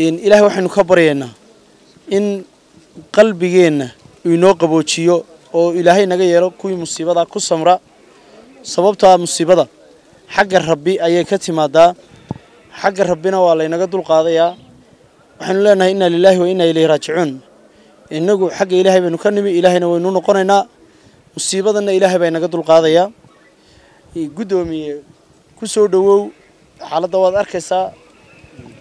إن إله وحنا كبرينا إن قلبينا ينوق بوشيو أو إلهي نجيرو كوي مصيبة دا كسمرة سببتها مصيبة دا حق ربي أي كتيمة دا حق ربنا والله نجد القاضية وحنا لنا إن لله وإنا إليه راجعون إن نجو حق إلهي بنكنب إلهنا ونقرنا مصيبة دا إن إلهي بنجد القاضية قدومي كسودو على دوار أركسا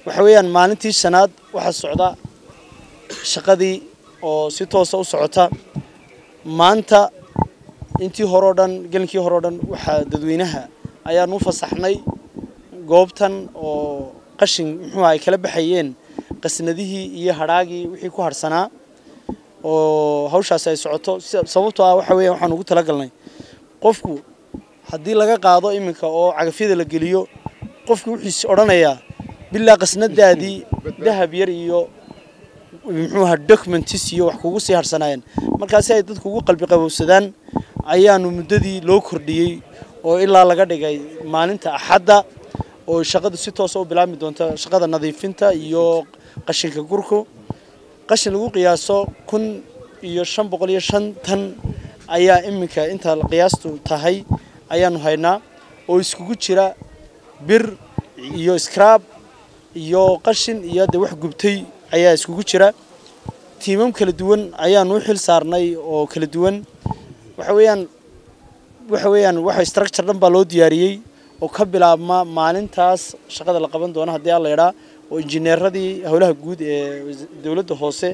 وحويان ما نتيج سناد وحص السعودة شقدي أو ستوسة وسعوتها ما أنت أنتي هرودن جنكي هرودن وحددوينها أيا نوفص حناي جوبتن أو قشن هو كلب حيين قسنا ذي هي هراجي وحكوا هرسنا أو هوش عسى سعوتها صوتها وحويان وحنو تلاقلني قفكو هدي لقى قاضي منك أو عقفيد للجليو قفكو حس أرنايا بالله قسنا دادي ذهب يريو ومحوها الدوكمنتيسيو وحكوكو سيهر سنايين مركز هاي تدكوكو قلبي قبو السودان ايانو مددي لو كرديي او إلا لغا ديغاي مالينتا أحدا او شاقادو سيتوسو بلاامي دونتا شاقادا نظيفينتا ايو قشنكا غوركو قشن لغو قياسو كن ايو شان بقول ايو شان تن ايا اميكا انتا القياستو تاهاي ايانو هاينا او اسكوكو جيرا بير ايو اسكراب ايو قشن ايو دي وح قبتي ayaa isku jira tiimam kala duwan ayaan u xil saarnay oo kala duwan waxa structure dhan baa loo diyaariyay oo ka bilaabma maalintaas shaqada la qaban doona hadii alla yara oo injineeradii howlaha guud ee dawladda hoose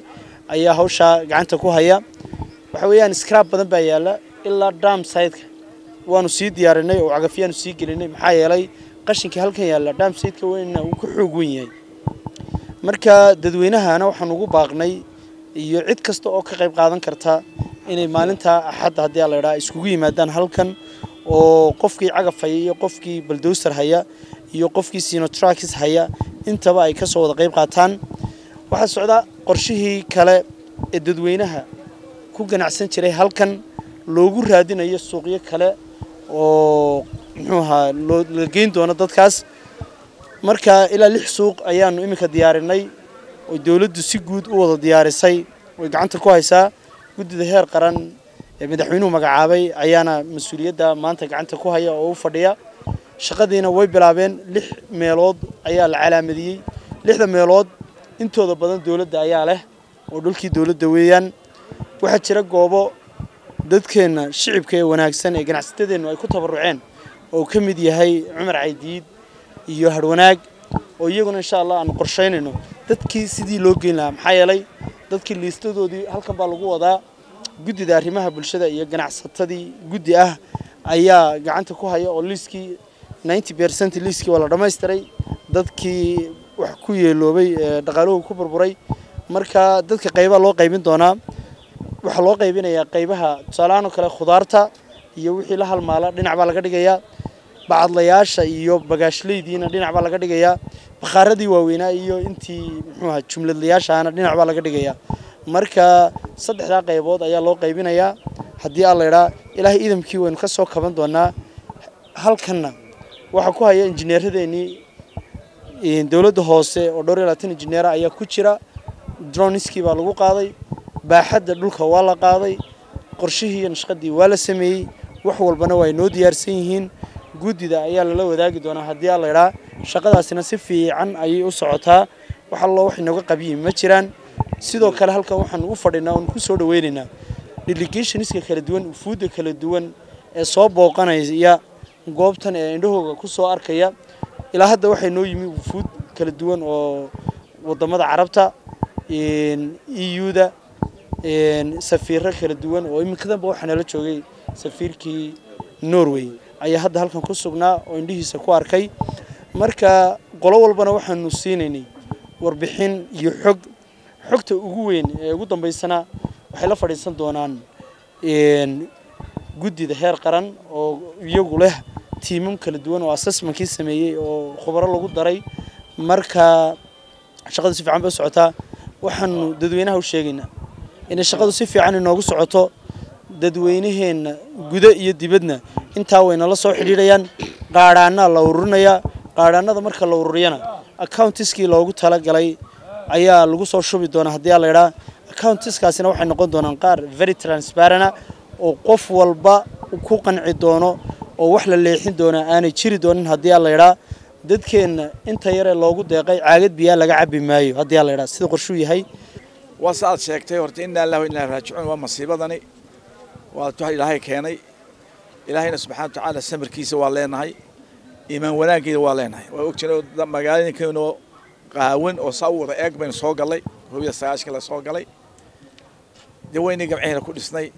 ayaa hawsha gacanta ku haya scrap badan baa yaala ilaa dam site-ka waanu sii diyaarinay oo cagafyaan sii gelinay maxaa yeelay qashinka halkan yaala dam site-ka weynna uu ku xoogan yahay marka dadweynahaana waxaan ugu baaqnay iyo cid kasta oo ka qayb qaadan karta inay maalinta axad hadii la yiraahdo iskugu yimaadaan halkan oo qofkii cagafay iyo qofkii bulldozer haya iyo qofkii sino trucks haya intaba ay ka soo wada qayb qaataan waxa socda qorshihii kale ee dadweynaha ku ganacsan jiray halkan loogu raadinayo suuqyo kale oo la geyn doona dadkaas marka ila lix suuq ayaanu imika diyaarinay oo dawladdu si guud u wada diyaarisay oo gacanta ku haysa gudida heer qaran ee madaxweynuhu magacaabay ayaana mas'uuliyadda maanta gacanta ku haya oo u fadhiya shaqadiina way bilaabeen lix meelood ayaa la calaamadiyay lixda meelood intooda badan dawladda ayaa leh oo dhulkii dawladda weeyaan waxa jira goobo dadkeena shicibka ee wanaagsan ee ganacsiyadeenu ay ku tabaruceen oo ka mid yahay Cumar Caydiid iyo harwanaag oo iyaguna insha Allah aan qorsheynayno dadkii sidii loo geyn lahaa maxay yeelay dadkii liistadoodii halkan baa lagu wadaa gudida arrimaha bulshada iyo ganacsatadii gudi ah ayaa gacanta ku haya oo liiskii 90% liiskii wala dhameystiray dadkii wax ku yeeloobay dhaqaaluhu ku burburay marka dadka qaybaha loo qaybin doonaa waxa loo qaybinayaa qaybaha salaano kale khudaarta iyo wixii la halmaala dhinac baa laga dhigayaa بعض لياش أيوب بقاش لي دينا دين عبالة قديقة يا بخاردي ووينا أيوب أنتي محوها جملة لياش أنا دين عبالة قديقة يا مركا صدق لا قيبوض أيا الله قيبنا يا هدي الله يرا إله إذا مكيو نخسوا كمان دونا هل كنا وحكوها يا إنجنيير هذيني دولة هوسة ودور لاتين إنجنيير أيا كوتشرا درونيسكي بالغو قاضي بحد دولك والله قاضي قرشيه نشقدي ولا سمي وحول بنوي نود يرسينهن gudida ayaa la wadaagi doona hadii alla yiraahdo shaqadaasina si fiican ay u socotaa waxa loo wax inaga qabiyi ma jiraan sidoo kale halkan waxaan u fadhinaa oo ku soo dhaweynaa delegationiska kala duwan fuuda kala duwan ee soo booqanaya goobtan ee indhahooga ku soo arkaya ilaa hadda waxay noo yimi fuud kala duwan oo wadamada Carabta EUda safiirro kala duwan oo imikadan waxaan la joogay safiirkii Norway ayaa hadda halkan ku sugnaa oo indhihiisa ku arkay marka qolo walbana waxaanu siinayni warbixin iyo xogta ugu weyn ee ugu dambeysana waxay la fadhiisan doonaan gudida heer qaran oo iyagu leh tiimam kala duwan oo assessment-kii sameeyay oo khubaro lagu daray marka shaqadu si fiican bay socotaa waxaanu dadweynaha u sheegaynaa in shaqadu si fiican inoogu socoto dadweynaheena gudaha iyo dibadda inta wayna la soo xidhiidayaan qaaraana la ururinaya qaaraanada marka la ururiyana accountiskii loogu tala galay ayaa lagu soo shubi doona hadii la yiraahdo accountskaasina waxay noqon doonaan qaar very transparent oo qof walba ku qanci doono oo wax la leexin doona aanay jiri doonin hadii la yiraahdo dadkeena inta yar ee loogu deeqay caagad biya laga cabi maayo hadii la yiraahdo sida qorshu yahay wasaad sheegtay horta inna ilaahu inna raaji'un wa masiibadani waa tuhay ilaahay keenay ilaahayna subhanahu wa ta'ala samirkiisa waa leenahay iimaan wanaaggeeda waa leenahay waa og jiray magaalada keenoo قاون وصور أجمل صقلي هو يستعش كلا صقلي دويني جمعنا كل سنة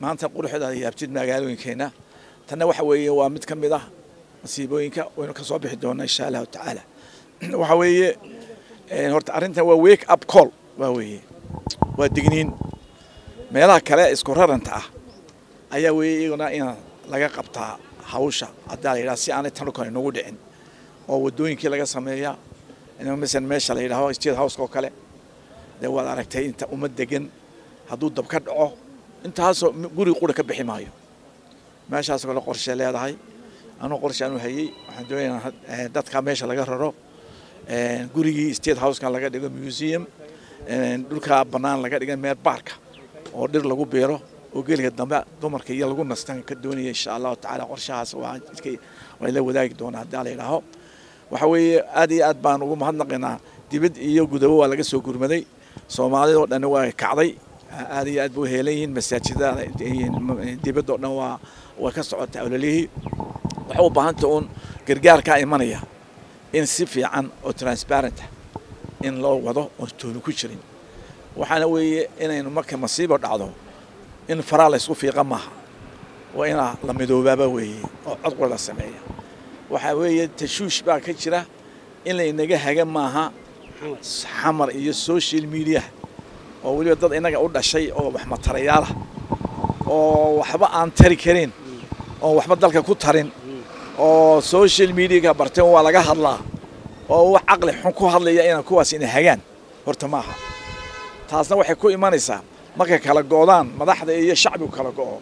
ما أنت قول حدا يبتدي مجالين كنا تنوح ويا ومتكمله نسيبوين كا ونكسبه دونا إن شاء الله تعالى وحوي هرت أرنته وويك أب كول ووي والدجنين ما لا كلا إسكورها أنتها أيه ويجونا إنا لقى قبطة حوشة عدالي راسي أنا تنوكاني نودين أو دوين كلا جس ميا أنا مثلاً ماشى على الهواء استيل هاوس كوكلة، لو على ركتين أنت أمدجن هدود دبكت عه، أنت هاس قولي قولك بحماية، ماشى هاس كله قرش على هذا هاي، أنا قرش أنا هي، عندنا دت كماشى على جرره، قولي استيل هاوس كله على جد ميوزيوم، دول كابنان على جد مير بارك، أودر لقو بيره، وقيل قدام بقى دمر كي يلاقون نستن كدوني إن شاء الله تعالى قرش هاس وعند كي ولا وداك دون عدى على الهواء. وحوي أدي أتبان ومهندقنا تبدأ يوجدوا على جسوا كرمدي صومالي ده نوع كعدي أدي أتبو هيلين مساجد ده تبدأ نوع وكسر تأوليه وحوي بهانتون كرجال كائمانية إن سفيا عن وترانسparent إن لو وضع وتنكشرين وحنوي إن مكة مصيبة عضو إن فرالس وفي غمها وإن لما دوبابه وأطول السماية وحوي تشوش بقى كتيرة إلا إنك حاجة معها حمر إيه السوشيال ميديا أو اللي بدأ إنك أقول شيء أو بحمة تريالة أو حبا عن تركين أو حبا ذلك كترين أو سوشيال ميديا برتين ولا جه الله أو عقل حنكوه الله يا إنك كويس إن حاجان هرتماها تحسنا وحكوا إيمان إسم ما كلا جودان ما ده حد إيه شعبي وكلا جود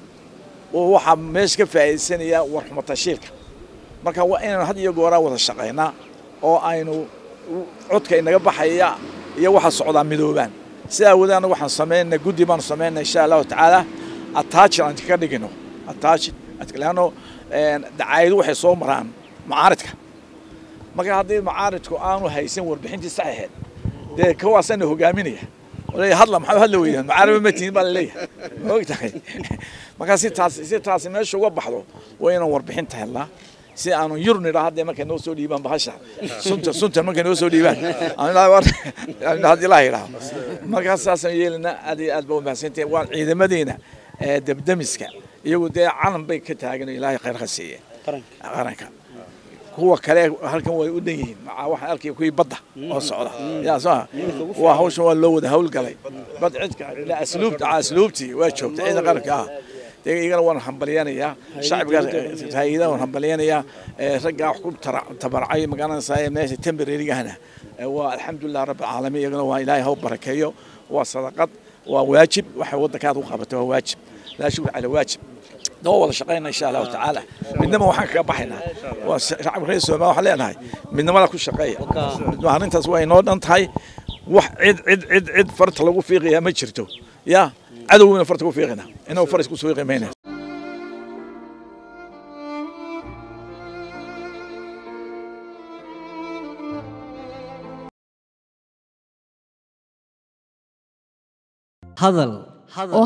وهو حمش كفاية سنية وحمة تشيلك marka waa inaan had iyo goor wada shaqeynaa oo aynu codka inaga baxaya iyo waxa socda midooban sida wadana waxaan sameeynaa guddi baan sameeynaa insha Allah taala attach aan ka dhigno attach atkalano daayadu waxay soo maraan mucaaradka marka hadii mucaaradku aanu haysan warbixintii saxiixeed de ka waasan hogaaminaya walay hadla maxaa hadla weeyaan mucaarad ma tiin baan leeyahay hoogtahay marka si taas meesha uga baxdo waa inaan warbixinta helnaa si aanu yurni raadde marka noo soo dhiiban bahasha sunta marka noo soo dhiiban aan hadii la hayraa marka saasan yeelna adii aad buu maasintii waa ciidamadiina ee dabdamiska iyagu de calan bay ka taagan ilaahay khayr khasiye qaranka kuwa kale halkan way u dhanyihiin waxa halkii ku badda oo socda yaa soo waa hawsha waa loo wada hawl galay bad cidka ila asluubtii waa joogtay ciidan qaranka دقيقة وأنا حمبلياني يا شعب قال هايدا وأنا حمبلياني يا رجع حكومة تبرعي مكان سايم ناس تمبريري هنا والحمد لله رب العالمين يقولون وإلهي هو بركيه وصدقت وواجب وحوض كذا وقابته واجب لا شو على واجب ده والله شقينا إن شاء الله تعالى منما وحنك بحنا وشعب رئيس ما وحلينا هاي منما لكل شقية منما هننت سوي نور أنت هاي وعد عد عد عد فرت لقوا في غيا ما شرتوا يا عدو من فرتكو في غنى إنه فرسكو سويق مينة. هذل أو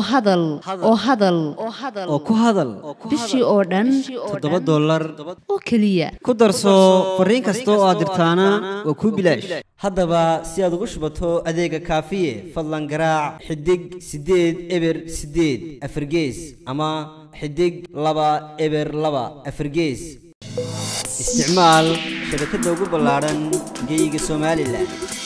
كهذل بشي أوردن $7 أو كلية كدرسو فرين كستو أدرتانا وكوبلاش هذا با سياد غشبته أديك كافية فلان قراع حدق 6 إبر 8 أفرجيز أما حدق 2 إبر 2 أفرجيز استعمال شبكة دوغو بلارن جيجي سومالي لا